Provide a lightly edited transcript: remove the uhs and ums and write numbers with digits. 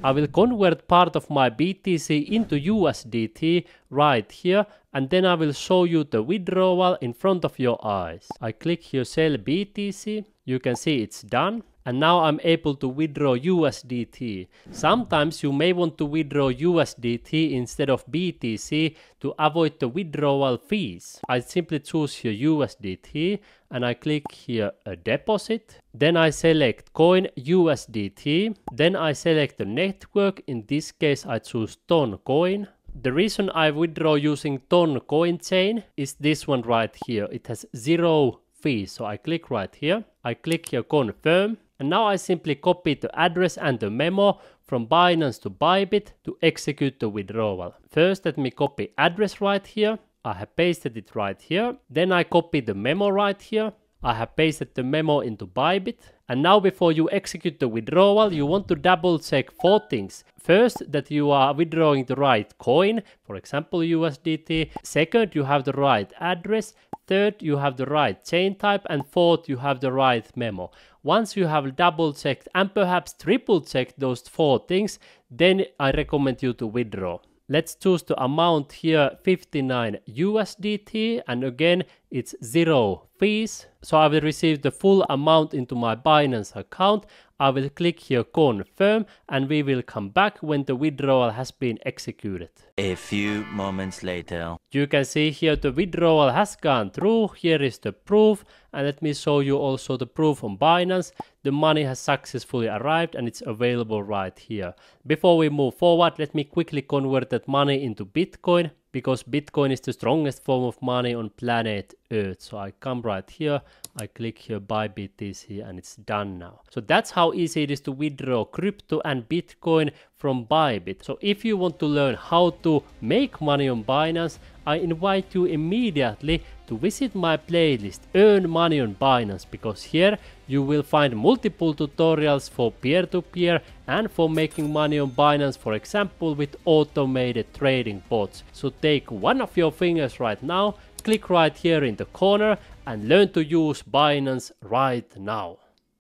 I will convert part of my BTC into USDT right here, and then I will show you the withdrawal in front of your eyes. I click here sell BTC, you can see it's done, and now I'm able to withdraw USDT. Sometimes you may want to withdraw USDT instead of BTC to avoid the withdrawal fees. I simply choose here USDT and I click here a deposit. Then I select coin USDT. Then I select the network. In this case, I choose Ton Coin. The reason I withdraw using Ton Coin chain is this one right here. It has zero fees. So I click right here. I click here confirm. And now I simply copy the address and the memo from Binance to Bybit to execute the withdrawal. First, let me copy address right here. I have pasted it right here. Then I copy the memo right here. I have pasted the memo into Bybit. And now before you execute the withdrawal, you want to double check four things. First, that you are withdrawing the right coin, for example USDT. Second, you have the right address. Third, you have the right chain type. And fourth, you have the right memo. Once you have double checked and perhaps triple checked those four things, then I recommend you to withdraw. Let's choose the amount here, 59 USDT, and again, it's zero fees. So I will receive the full amount into my Binance account. I will click here confirm, and we will come back when the withdrawal has been executed. A few moments later. You can see here the withdrawal has gone through. Here is the proof, and let me show you also the proof on Binance. The money has successfully arrived and it's available right here. Before we move forward, let me quickly convert that money into Bitcoin, because Bitcoin is the strongest form of money on planet Earth. So I come right here, I click here buy BTC, and it's done now. So that's how easy it is to withdraw crypto and Bitcoin from Bybit. So if you want to learn how to make money on Binance, I invite you immediately to visit my playlist Earn Money on Binance, because here you will find multiple tutorials for peer-to-peer and for making money on Binance, for example with automated trading bots. So take one of your fingers right now, click right here in the corner, and learn to use Binance right now.